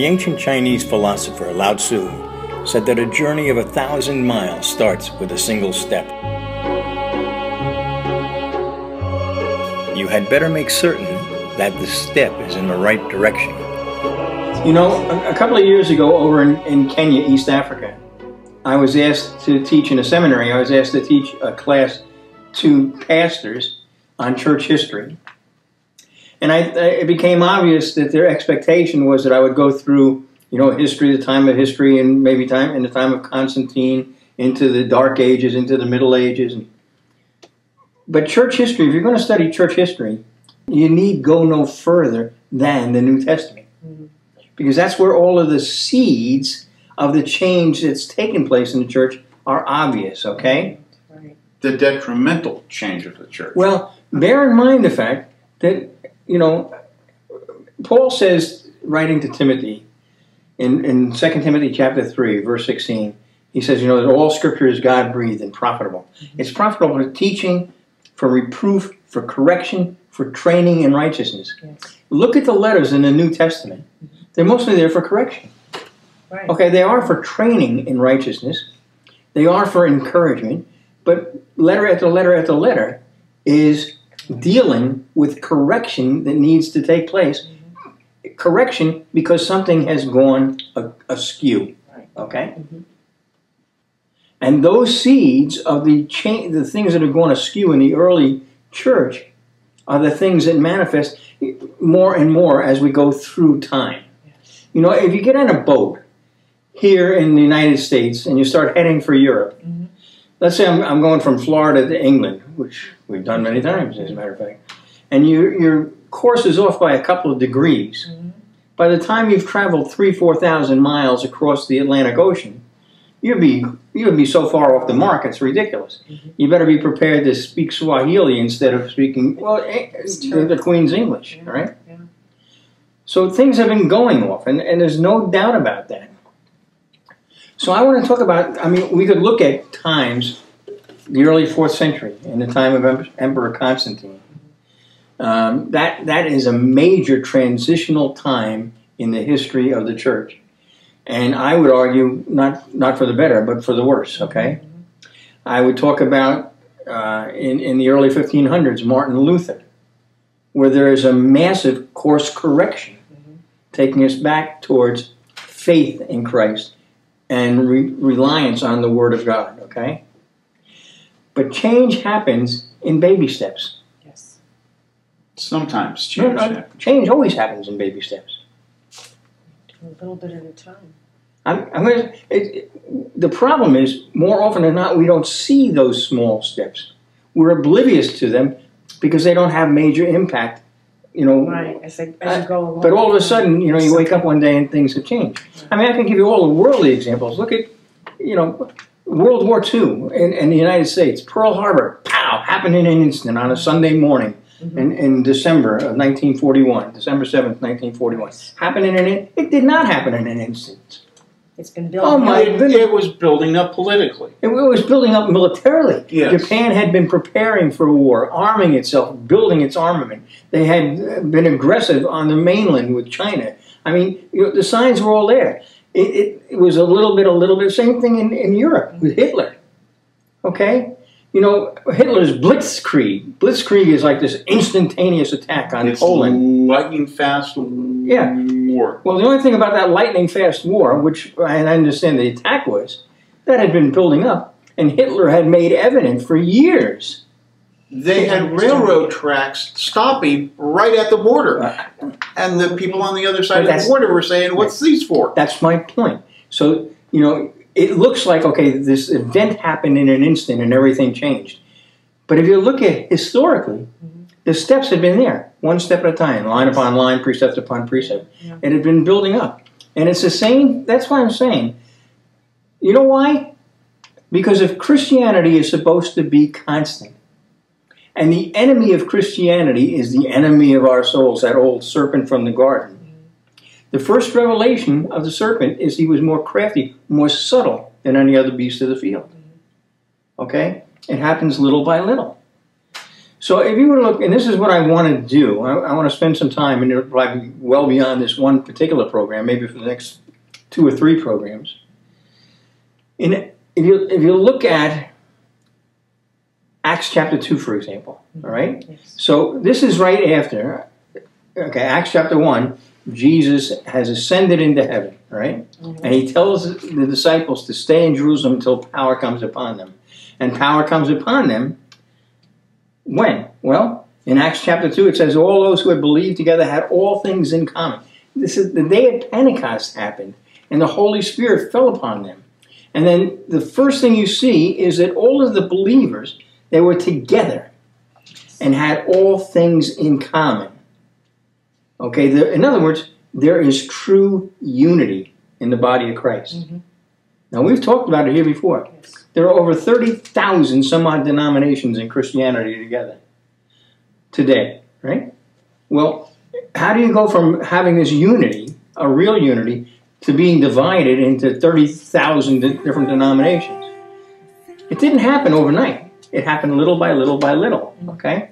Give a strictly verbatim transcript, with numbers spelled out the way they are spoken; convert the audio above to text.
The ancient Chinese philosopher Lao Tzu said that a journey of a thousand miles starts with a single step. You had better make certain that the step is in the right direction. You know, a couple of years ago over in, in Kenya, East Africa, I was asked to teach in a seminary. I was asked to teach a class to pastors on church history. And I, it became obvious that their expectation was that I would go through, you know, history, the time of history, and maybe time in the time of Constantine, into the Dark Ages, into the Middle Ages. But church history, if you're going to study church history, you need go no further than the New Testament. Mm-hmm. Because that's where all of the seeds of the change that's taken place in the church are obvious, okay? Right. The detrimental change of the church. Well, bear in mind the fact that, you know, Paul says, writing to Timothy, in, in Second Timothy chapter three, verse sixteen, he says, you know, that all Scripture is God-breathed and profitable. Mm-hmm. It's profitable for teaching, for reproof, for correction, for training in righteousness. Yes. Look at the letters in the New Testament. Mm-hmm. They're mostly there for correction. Right. Okay, they are for training in righteousness. They are for encouragement. But letter after letter after letter is dealing with correction that needs to take place. Mm-hmm. Correction because something has gone askew. Okay? Mm-hmm. And those seeds of the change, the things that have gone askew in the early church, are the things that manifest more and more as we go through time. Yes. You know, if you get on a boat here in the United States and you start heading for Europe, mm-hmm. let's say I'm, I'm going from Florida to England, which we've done many times, as a matter of fact, and you, your course is off by a couple of degrees. Mm-hmm. By the time you've traveled three, four thousand miles across the Atlantic Ocean, you'd be you'd be so far off the mark, it's ridiculous. Mm-hmm. You better be prepared to speak Swahili instead of speaking, well, the, the Queen's English, yeah. Right? Yeah. So things have been going off, and, and there's no doubt about that. So I want to talk about, I mean, we could look at times, the early fourth century, in the time of Emperor Constantine. Um, that, that is a major transitional time in the history of the church. And I would argue, not, not for the better, but for the worse, okay? I would talk about, uh, in, in the early fifteen hundreds, Martin Luther, where there is a massive course correction, taking us back towards faith in Christ and re reliance on the Word of God, okay? But change happens in baby steps. Yes. Sometimes change no, no, happens. Change always happens in baby steps. A little bit at a time. I'm, I'm gonna, it, it, the problem is, more often than not, we don't see those small steps. We're oblivious to them because they don't have major impact, you know. Right, as, they, as you go along. But all of a sudden, you know, you wake up one day and things have changed. I mean, I can give you all the worldly examples. Look at, you know, World War Two in, in the United States. Pearl Harbor, pow, happened in an instant on a Sunday morning mm-hmm. in, in December of nineteen forty-one, December seventh, nineteen forty-one. Happened in an, it did not happen in an instant. It's been building. Oh my! It, it was building up politically. It, it was building up militarily. Yes. Japan had been preparing for war, arming itself, building its armament. They had been aggressive on the mainland with China. I mean, you know, the signs were all there. It, it, it was a little bit, a little bit. Same thing in, in Europe with Hitler. Okay, you know, Hitler's Blitzkrieg. Blitzkrieg is like this instantaneous attack on it's Poland. Lightning fast. Yeah. War. Well, the only thing about that lightning-fast war, which I understand the attack was, that had been building up, and Hitler had made evident for years. They had railroad tracks stopping right at the border, uh, and the people on the other side of the border were saying, what's these for? That's my point. So, you know, it looks like, okay, this event happened in an instant and everything changed. But if you look at historically, the steps had been there, one step at a time, line upon line, precept upon precept. Yeah. It had been building up. And it's the same, that's why I'm saying, you know why? Because if Christianity is supposed to be constant, and the enemy of Christianity is the enemy of our souls, that old serpent from the garden. The first revelation of the serpent is he was more crafty, more subtle than any other beast of the field. Okay? It happens little by little. So if you were to look, and this is what I want to do, I, I want to spend some time, and it'll probably be well beyond this one particular program, maybe for the next two or three programs. And if you, if you look at Acts chapter two, for example, all right? Yes. So this is right after, okay, Acts chapter one, Jesus has ascended into heaven, right? Mm-hmm. And he tells the disciples to stay in Jerusalem until power comes upon them. And power comes upon them when? Well, in Acts chapter two, it says, all those who had believed together had all things in common. This is the day of Pentecost happened, and the Holy Spirit fell upon them. And then the first thing you see is that all of the believers, they were together and had all things in common. Okay, there, in other words, there is true unity in the body of Christ. Mm-hmm. Now, we've talked about it here before. Yes. There are over thirty thousand some odd denominations in Christianity together today, right? Well, how do you go from having this unity, a real unity, to being divided into thirty thousand different denominations? It didn't happen overnight. It happened little by little by little, okay?